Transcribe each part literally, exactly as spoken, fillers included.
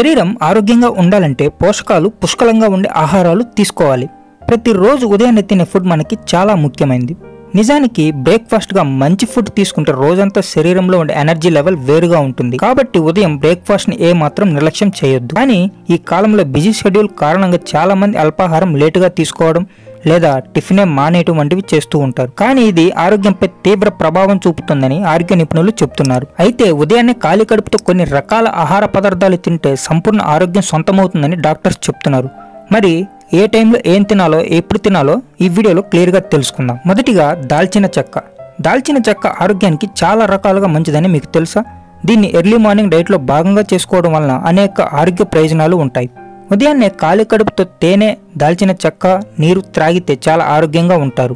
శరీరం ఆరోగ్యంగా ఉండాలంటే పోషకాలు పుష్కలంగా ఉండే ఆహారాలు తీసుకోవాలి. ప్రతిరోజు ఉదయం తినే ఫుడ్ మనకి చాలా ముఖ్యమైనది. నిజానికి బ్రేక్ఫాస్ట్ గా మంచి ఫుడ్ తీసుకుంటే రోజంతా శరీరంలో ఉండే ఎనర్జీ లెవెల్ వేరుగా ఉంటుంది. కాబట్టి ఉదయం బ్రేక్ఫాస్ట్ ని ఏ మాత్రం నిర్లక్ష్యం చేయొద్దు. కానీ ఈ కాలంలో బిజీ షెడ్యూల్ కారణంగా చాలా మంది అల్పాహారం లేటుగా తీసుకోవడం లేదా టిఫినే మానేయటం వంటివి చేస్తూ ఉంటారు. కానీ ఇది ఆరోగ్యంపై తీవ్ర ప్రభావం చూపుతుందని ఆరోగ్య నిపుణులు చెప్తున్నారు. అయితే ఉదయాన్నే ఖాళీ కడుపుతో కొన్ని రకాల ఆహార పదార్థాలు తింటే సంపూర్ణ ఆరోగ్యం సొంతమవుతుందని డాక్టర్స్ చెప్తున్నారు. మరి ఏ టైంలో ఏం తినాలో ఎప్పుడు తినాలో ఈ వీడియోలో క్లియర్గా తెలుసుకుందాం. మొదటిగా దాల్చిన చెక్క. దాల్చిన చెక్క ఆరోగ్యానికి చాలా రకాలుగా మంచిదని మీకు తెలుసా? దీన్ని ఎర్లీ మార్నింగ్ డైట్లో భాగంగా చేసుకోవడం వలన అనేక ఆరోగ్య ప్రయోజనాలు ఉంటాయి. ఉదయాన్నే ఖాళీ కడుపుతో తేనె, దాల్చిన చెక్క, నీరు త్రాగితే చాలా ఆరోగ్యంగా ఉంటారు.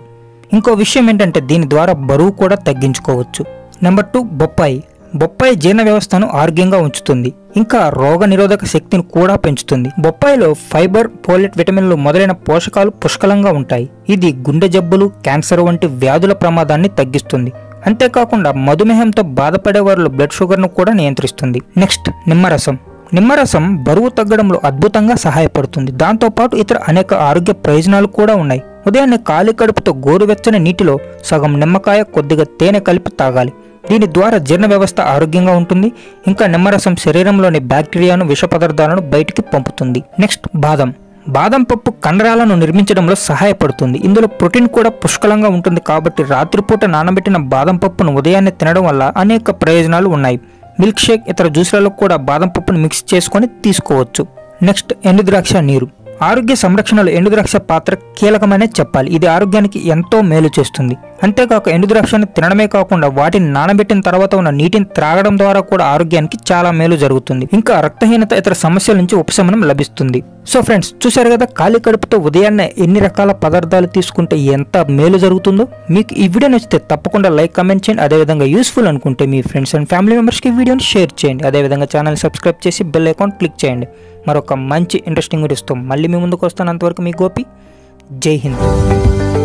ఇంకో విషయం ఏంటంటే దీని ద్వారా బరువు కూడా తగ్గించుకోవచ్చు. నెంబర్ టూ బొప్పాయి. బొప్పాయి జీర్ణ వ్యవస్థను ఆరోగ్యంగా ఉంచుతుంది, ఇంకా రోగ నిరోధక శక్తిని కూడా పెంచుతుంది. బొప్పాయిలో ఫైబర్, ఫోలేట్, విటమిన్లు మొదలైన పోషకాలు పుష్కలంగా ఉంటాయి. ఇది గుండె జబ్బులు, క్యాన్సర్ వంటి వ్యాధుల ప్రమాదాన్ని తగ్గిస్తుంది. అంతేకాకుండా మధుమేహంతో బాధపడే వారిలో బ్లడ్ షుగర్ను కూడా నియంత్రిస్తుంది. నెక్స్ట్ నిమ్మరసం. నిమ్మరసం బరువు తగ్గడంలో అద్భుతంగా సహాయపడుతుంది. దాంతోపాటు ఇతర అనేక ఆరోగ్య ప్రయోజనాలు కూడా ఉన్నాయి. ఉదయాన్నే ఖాళీ కడుపుతో గోరువెచ్చని నీటిలో సగం నిమ్మకాయ, కొద్దిగా తేనె కలిపి తాగాలి. దీని ద్వారా జీర్ణ వ్యవస్థ ఆరోగ్యంగా ఉంటుంది. ఇంకా నిమ్మరసం శరీరంలోని బ్యాక్టీరియాను, విష పదార్థాలను బయటికి పంపుతుంది. నెక్స్ట్ బాదం. బాదం పప్పు కండరాలను నిర్మించడంలో సహాయపడుతుంది. ఇందులో ప్రోటీన్ కూడా పుష్కలంగా ఉంటుంది. కాబట్టి రాత్రిపూట నానబెట్టిన బాదం పప్పును ఉదయాన్నే తినడం వల్ల అనేక ప్రయోజనాలు ఉన్నాయి. మిల్క్ షేక్, ఇతర జ్యూసులలో కూడా బాదం పప్పును మిక్స్ చేసుకొని తీసుకోవచ్చు. నెక్స్ట్ ఎండుద్రాక్ష నీరు. ఆరోగ్య సంరక్షణలో ఎండుద్రాక్ష పాత్ర కీలకమనే చెప్పాలి. ఇది ఆరోగ్యానికి ఎంతో మేలు చేస్తుంది. అంతేకాక ఎండుద్రాక్షను తినడమే కాకుండా వాటిని నానబెట్టిన తర్వాత ఉన్న నీటిని త్రాగడం ద్వారా కూడా ఆరోగ్యానికి చాలా మేలు జరుగుతుంది. ఇంకా రక్తహీనత, ఇతర సమస్యల నుంచి ఉపశమనం లభిస్తుంది. సో ఫ్రెండ్స్, చూశారు కదా ఖాళీ కడుపుతో ఉదయాన్నే ఎన్ని రకాల పదార్థాలు తీసుకుంటే ఎంత మేలు జరుగుతుందో. మీకు ఈ వీడియో నచ్చితే తప్పకుండా లైక్, కమెంట్ చేయండి. అదేవిధంగా యూస్ఫుల్ అనుకుంటే మీ ఫ్రెండ్స్ అండ్ ఫ్యామిలీ మెంబర్స్కి ఈ వీడియోని షేర్ చేయండి. అదేవిధంగా ఛానల్ సబ్స్క్రైబ్ చేసి బెల్ ఐకాన్ క్లిక్ చేయండి. మరొక మంచి ఇంట్రెస్టింగ్ వీడియోస్తో మళ్ళీ మీ ముందుకు వస్తాను. అంతవరకు మీ గోపి. జై హింద్.